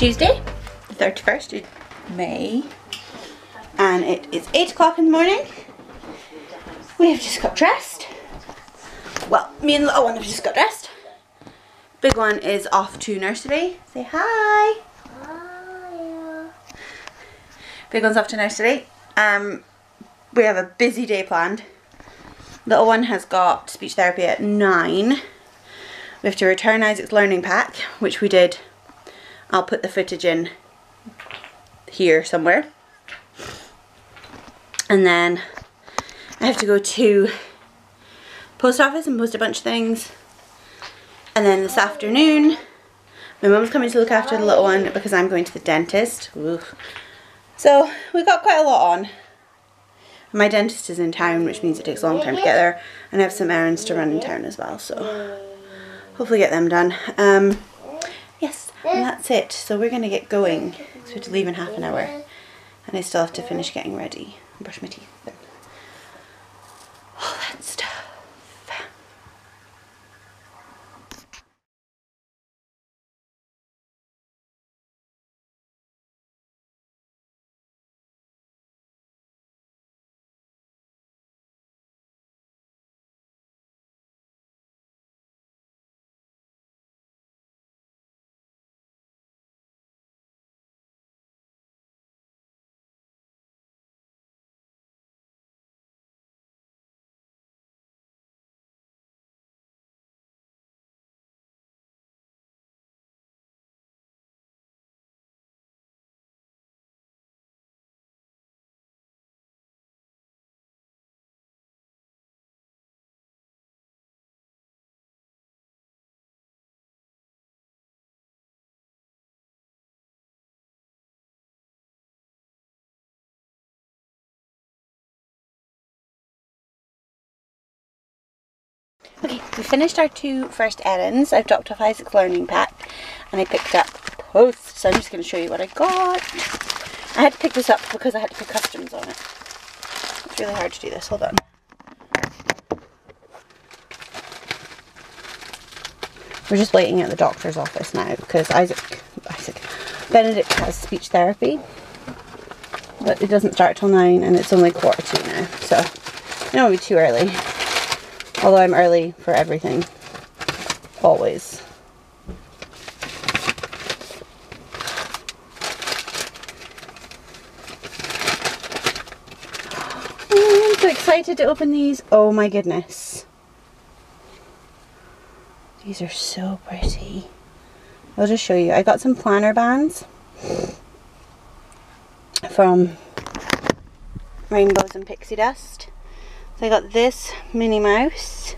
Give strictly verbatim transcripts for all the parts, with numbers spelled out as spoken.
Tuesday, the thirty-first of May, and it is eight o'clock in the morning. We have just got dressed. Well, me and the little one have just got dressed. Big one is off to nursery. Say hi. Hi. Big one's off to nursery. Um, we have a busy day planned. Little one has got speech therapy at nine. We have to return Isaac's learning pack, which we did. I'll put the footage in here somewhere. And then I have to go to post office and post a bunch of things. And then this afternoon, my mum's coming to look after the little one because I'm going to the dentist. Oof. So we got quite a lot on. My dentist is in town, which means it takes a long time to get there. And I have some errands to run in town as well, so hopefully get them done. Um, yes, and that's it. So we're going to get going. So we have to leave in half an hour. And I still have to finish getting ready and brush my teeth. All that stuff. Okay, we finished our two first errands. I've dropped off Isaac's learning pack and I picked up posts. So I'm just going to show you what I got. I had to pick this up because I had to put customs on it. It's really hard to do this. Hold on. We're just waiting at the doctor's office now because Isaac, Isaac, Benedict has speech therapy. But it doesn't start till nine and it's only quarter two now. So I don't want to be too early. Although I'm early for everything, always. Oh, I'm so excited to open these. Oh my goodness. These are so pretty. I'll just show you. I got some planner bands from Rainbows and Pixie Dust. So I got this Minnie Mouse,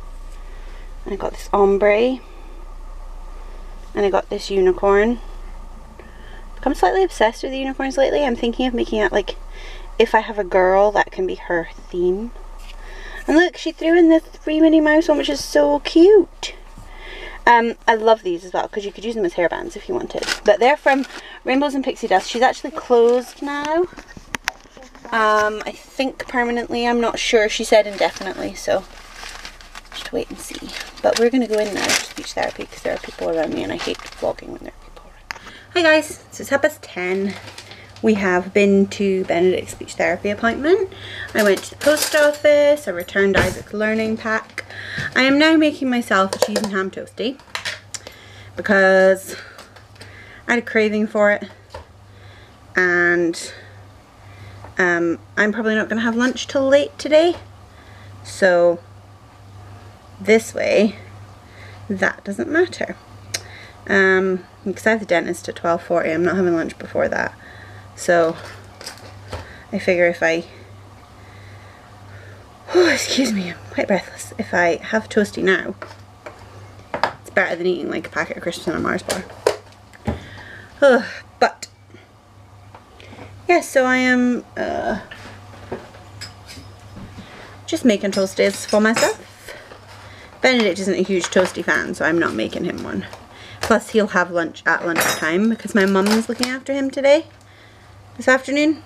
and I got this ombre, and I got this unicorn. I've become slightly obsessed with the unicorns lately. I'm thinking of making out like, if I have a girl, that can be her theme. And look, she threw in the three Minnie Mouse one, which is so cute. Um, I love these as well, because you could use them as hairbands if you wanted. But they're from Rainbows and Pixie Dust. She's actually closed now. Um, I think permanently, I'm not sure. She said indefinitely, so just wait and see. But we're going to go in now to speech therapy because there are people around me and I hate vlogging when there are people around me. Hi guys, so it's half past ten. We have been to Benedict's speech therapy appointment. I went to the post office, I returned Isaac's learning pack. I am now making myself a cheese and ham toastie because I had a craving for it, and Um, I'm probably not going to have lunch till late today, so this way that doesn't matter. Um, because I have the dentist at twelve forty, I'm not having lunch before that, so I figure if I, oh, excuse me, I'm quite breathless, if I have toastie now, it's better than eating like a packet of crisps and a Mars bar. Ugh, but yes, so I am uh, just making toasties for myself. Benedict isn't a huge toastie fan, so I'm not making him one. Plus he'll have lunch at lunchtime because my mum's looking after him today, this afternoon.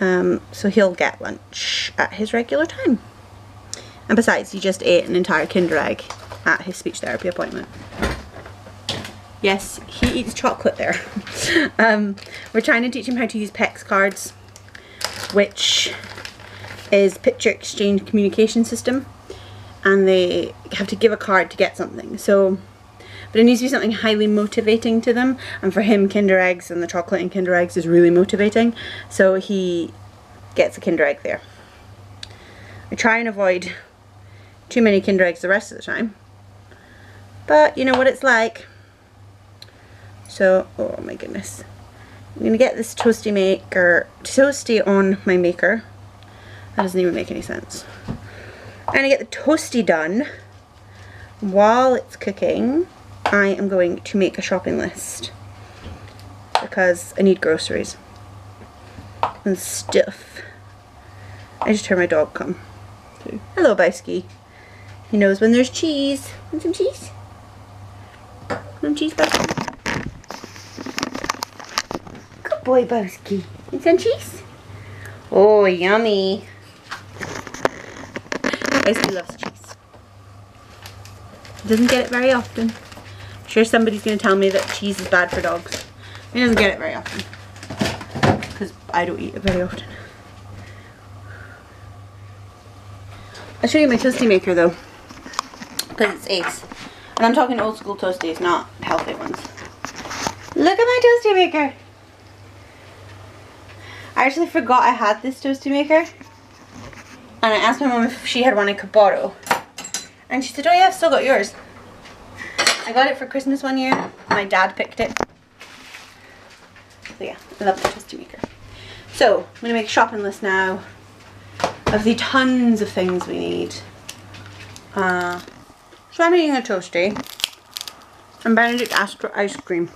Um, so he'll get lunch at his regular time. And besides, he just ate an entire Kinder Egg at his speech therapy appointment. Yes, he eats chocolate there. um, we're trying to teach him how to use PEX cards, which is picture exchange communication system, and they have to give a card to get something. So, but it needs to be something highly motivating to them, and for him Kinder Eggs and the chocolate in Kinder Eggs is really motivating, so he gets a Kinder Egg there. I try and avoid too many Kinder Eggs the rest of the time, but you know what it's like. So, oh my goodness, I'm going to get this toasty maker, toasty on my maker. That doesn't even make any sense. I'm going to get the toasty done. While it's cooking, I am going to make a shopping list because I need groceries and stuff. I just heard my dog come. Hello, Biscuit. He knows when there's cheese. Want some cheese? Some cheese, Biscuit? Good boy, Biscuit. Want some cheese? Oh, yummy. Biscuit loves cheese. He doesn't get it very often. I'm sure somebody's going to tell me that cheese is bad for dogs. He doesn't get it very often because I don't eat it very often. I'll show you my toasty maker though, because it's ace. And I'm talking old school toasties, not healthy ones. Look at my toasty maker! I actually forgot I had this toasty maker, and I asked my mum if she had one I could borrow. And she said, oh yeah, I've still got yours. I got it for Christmas one year, my dad picked it. So yeah, I love the toasty maker. So, I'm going to make a shopping list now of the tons of things we need. Uh, so I'm eating a toasty, and Benedict asked for ice cream.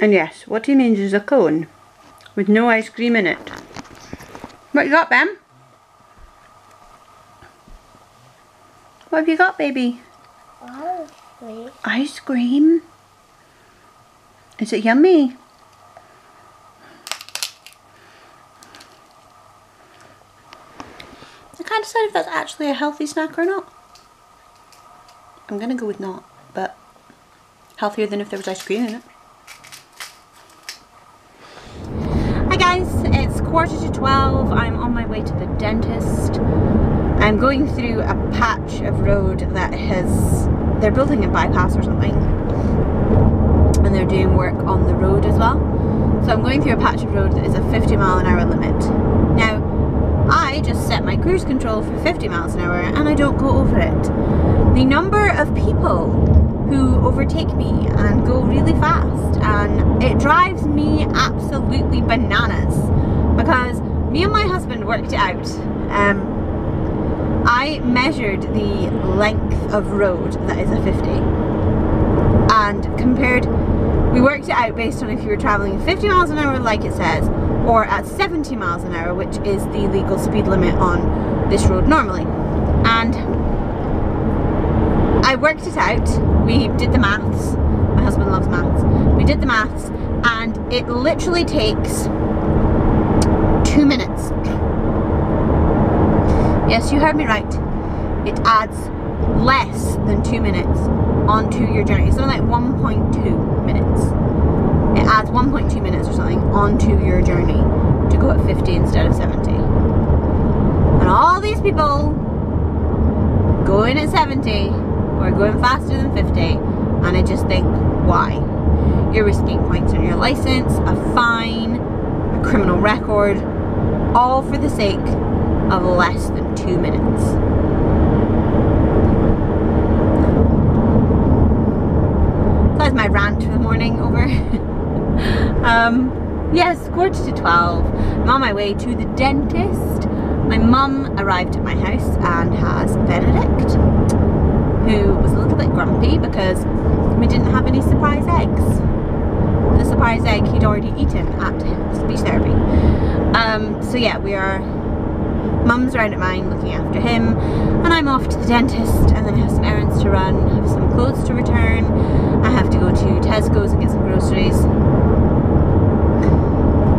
And yes, what he means is a cone with no ice cream in it. What you got, Ben? What have you got, baby? Ice cream. Ice cream? Is it yummy? I decide if that's actually a healthy snack or not. I'm gonna go with not, but healthier than if there was ice cream in it. Hi guys, it's quarter to twelve. I'm on my way to the dentist. I'm going through a patch of road that has, they're building a bypass or something, and they're doing work on the road as well. So I'm going through a patch of road that is a fifty mile an hour limit. Now, I just set my cruise control for fifty miles an hour and I don't go over it. The number of people who overtake me and go really fast, and it drives me absolutely bananas, because me and my husband worked it out. Um, I measured the length of road that is a fifty, and compared, we worked it out based on if you were traveling fifty miles an hour like it says, or at seventy miles an hour, which is the legal speed limit on this road normally. And I worked it out, we did the maths, my husband loves maths, we did the maths, and it literally takes two minutes. Yes, you heard me right, it adds less than two minutes onto your journey. It's only like one point two minutes. It adds one point two minutes or something onto your journey to go at fifty instead of seventy. And all these people going at seventy or going faster than fifty, and I just think, why? You're risking points on your license, a fine, a criminal record, all for the sake of less than two minutes. That's my rant for the morning over. Um, yes, quarter to twelve. I'm on my way to the dentist. My mum arrived at my house and has Benedict, who was a little bit grumpy because we didn't have any surprise eggs. The surprise egg he'd already eaten at speech therapy. Um, so yeah, we are, mum's around at mine looking after him, and I'm off to the dentist, and then I have some errands to run, have some clothes to return, I have to go to Tesco's and get some groceries.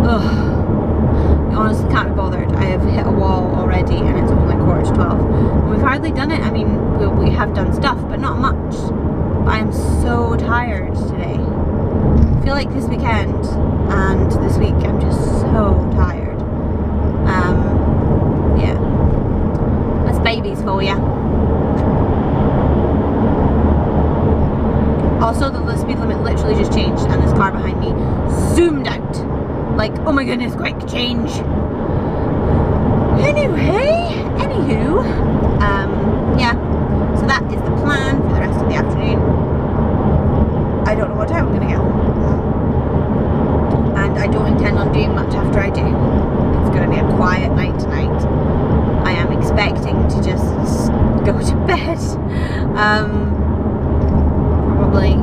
Ugh. I honestly can't be bothered. I have hit a wall already and it's only quarter to twelve. We've hardly done it. I mean, we have done stuff, but not much. I am so tired today. I feel like this weekend and this week I'm just so tired. Um, yeah. That's babies for ya. Also, the speed limit literally just changed and this car behind me zoomed out. Like, oh my goodness, quick, change. Anyway, anywho, um, yeah, so that is the plan for the rest of the afternoon. I don't know what time I'm going to get home. And I don't intend on doing much after I do. It's going to be a quiet night tonight. I am expecting to just go to bed. Um, probably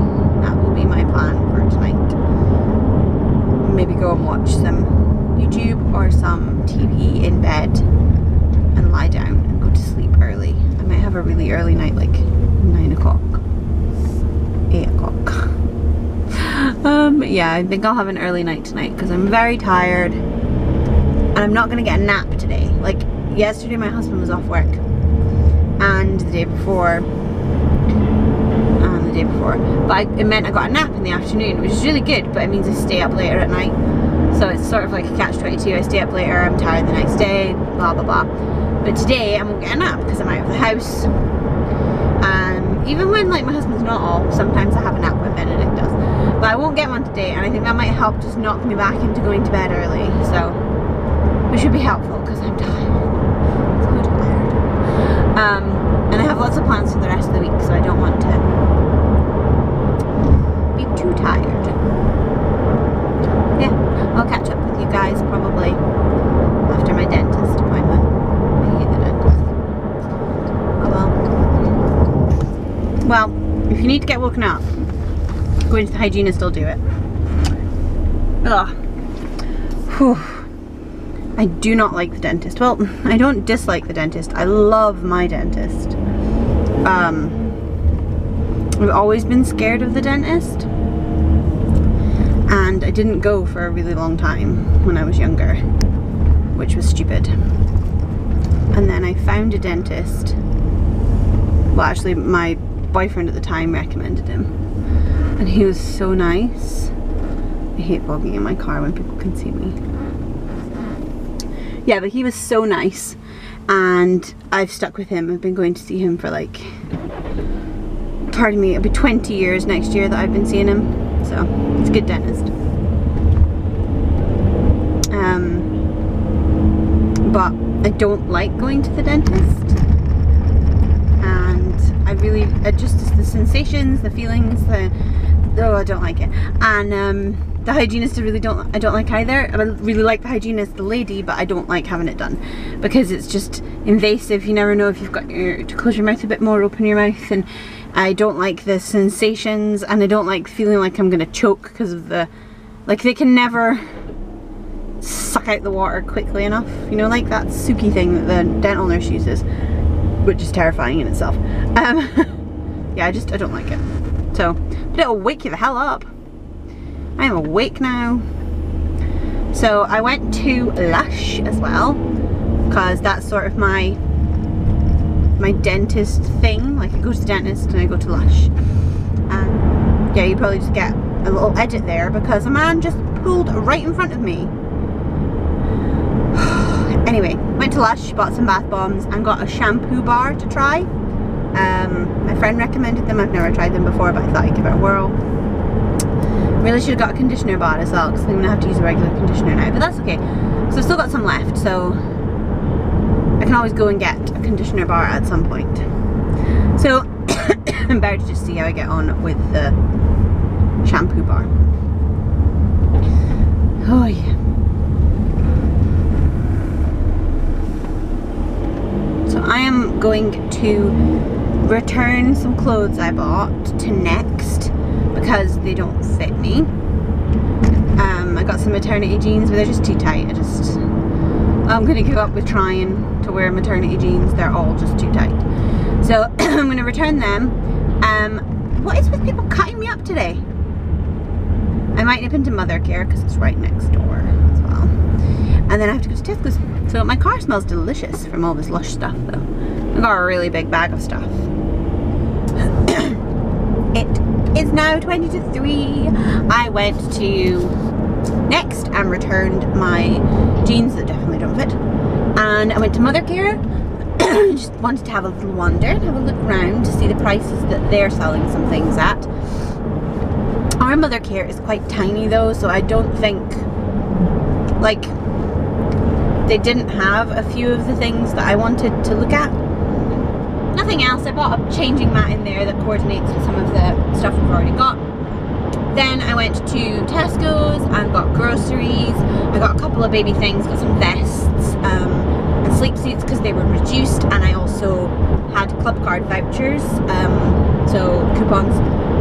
that will be my plan for tonight. Maybe go and watch some YouTube or some T V in bed and lie down and go to sleep early. I might have a really early night, like nine o'clock, eight o'clock. Um, yeah, I think I'll have an early night tonight because I'm very tired and I'm not going to get a nap today. Like, yesterday my husband was off work and the day before and the day before, but I, it meant I got a nap in the afternoon, which is really good, but it means I stay up later at night. So it's sort of like a catch twenty-two, I stay up later, I'm tired the next day, blah blah blah. But today I won't get a nap because I'm out of the house. Um, even when like my husband's not off, sometimes I have a nap when Benedict does. But I won't get one today, and I think that might help just knock me back into going to bed early. So, which should be helpful because I'm tired. So tired. Um, and I have lots of plans for the rest of the week, so I don't want to be too tired. I'll catch up with you guys probably after my dentist appointment. I hate the dentist. Oh well. Well, if you need to get woken up, going to the hygienist will do it. Ugh. Whew. I do not like the dentist. Well, I don't dislike the dentist. I love my dentist. Um, I've always been scared of the dentist. And I didn't go for a really long time when I was younger, which was stupid. And then I found a dentist. Well, actually my boyfriend at the time recommended him. And he was so nice. I hate vlogging in my car when people can see me. Yeah, but he was so nice. And I've stuck with him. I've been going to see him for like, pardon me, it'll be twenty years next year that I've been seeing him. So, it's a good dentist. Um, but I don't like going to the dentist. And I really, I just, it's the sensations, the feelings, the, oh, I don't like it. And um, the hygienist I really don't, I don't like either. I really like the hygienist, the lady, but I don't like having it done. Because it's just invasive, you never know if you've got your, to close your mouth a bit more, open your mouth, and I don't like the sensations, and I don't like feeling like I'm gonna choke because of the, like they can never suck out the water quickly enough, you know, like that Suki thing that the dental nurse uses, which is terrifying in itself. Um, yeah, I just, I don't like it. So, but it'll wake you the hell up. I am awake now. So I went to Lush as well, because that's sort of my my dentist thing, like I go to the dentist and I go to Lush. And yeah, you probably just get a little edit there because a man just pulled right in front of me. Anyway, went to Lush, bought some bath bombs and got a shampoo bar to try. Um, my friend recommended them, I've never tried them before, but I thought I'd give it a whirl. Really should have got a conditioner bar as well, because I'm going to have to use a regular conditioner now, but that's okay. So I've still got some left, so I can always go and get a conditioner bar at some point. So I'm about to just see how I get on with the shampoo bar. Oh yeah. So I am going to return some clothes I bought to Next because they don't fit me. Um, I got some maternity jeans, but they're just too tight. I just I'm going to give up with trying to wear maternity jeans. They're all just too tight. So I'm going to return them. Um, what is with people cutting me up today? I might nip into Mothercare because it's right next door as well. And then I have to go to Tesco's. So my car smells delicious from all this Lush stuff though. I got a really big bag of stuff. It is now twenty to three. I went to Next and returned my jeans that definitely don't fit, and I went to Mothercare. Just wanted to have a little wander and have a look around to see the prices that they're selling some things at. Our Mothercare is quite tiny though, so I don't think, like, they didn't have a few of the things that I wanted to look at. Nothing else. I bought a changing mat in there that coordinates with some of the stuff we've already got. Then I went to Tesco's and got groceries. I got a couple of baby things, got some vests um, and sleep suits because they were reduced, and I also had club card vouchers, um, so coupons.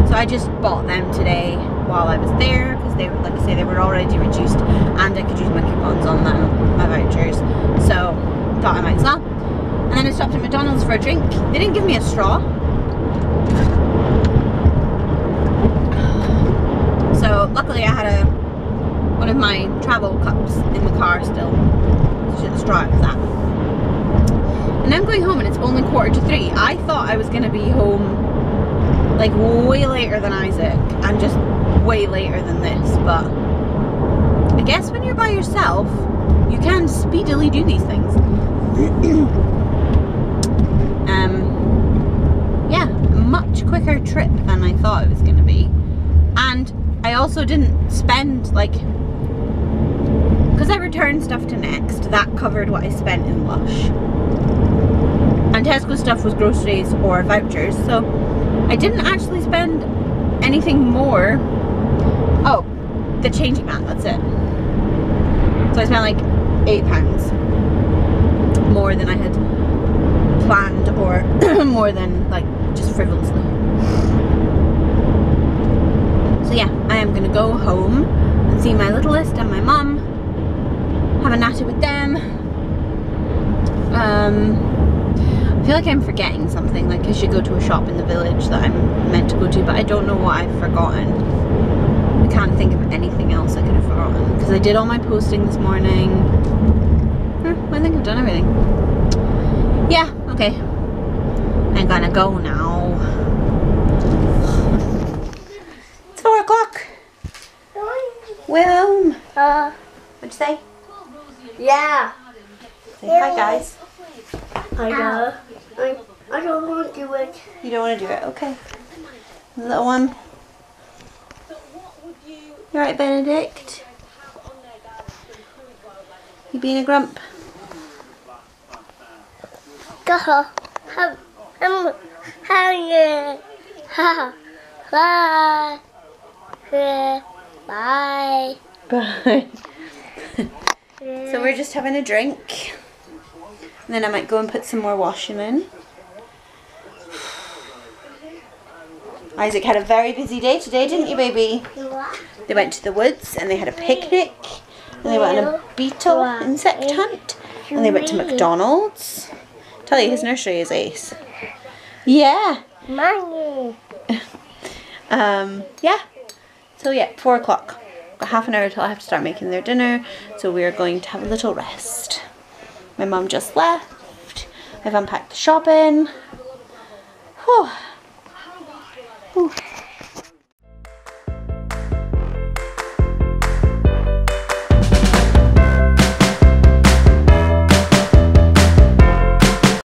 So I just bought them today while I was there because they, like I say, they were already reduced, and I could use my coupons on them, my vouchers. So thought I might as well. And then I stopped at McDonald's for a drink. They didn't give me a straw. So luckily I had a one of my travel cups in the car still. So the straw was that. And I'm going home and it's only quarter to three. I thought I was gonna be home like way later than Isaac and just way later than this, but I guess when you're by yourself, you can speedily do these things. um yeah, much quicker trip than I thought it was gonna be. And I also didn't spend, like, because I returned stuff to Next, that covered what I spent in Lush. And Tesco stuff was groceries or vouchers, so I didn't actually spend anything more. Oh, the changing mat, that's it. So I spent like eight pounds more than I had planned, or more than, like, just frivolously. So yeah, I am going to go home and see my littlest and my mum, have a natter with them. Um, I feel like I'm forgetting something, like I should go to a shop in the village that I'm meant to go to, but I don't know what I've forgotten. I can't think of anything else I could have forgotten, because I did all my posting this morning. Hmm, I think I've done everything. Yeah, okay. I'm gonna go now. four o'clock. Wilm. Uh, what'd you say? Yeah. Say yeah. Hi, guys. Hi, Dad. I, I don't want to do it. You don't want to do it? Okay. Little one. You alright, Benedict? You being a grump? Go. I'm hungry. Ha. Bye. Bye. Bye. So we're just having a drink, and then I might go and put some more washing in. Isaac had a very busy day today, didn't you, baby? They went to the woods and they had a picnic, and they went on a beetle insect hunt, and they went to McDonald's. Tell you, his nursery is ace. Yeah. Mommy. um, yeah. So yeah, four o'clock. Got half an hour till I have to start making their dinner, so we are going to have a little rest. My mum just left. I've unpacked the shopping. Whew. Ooh.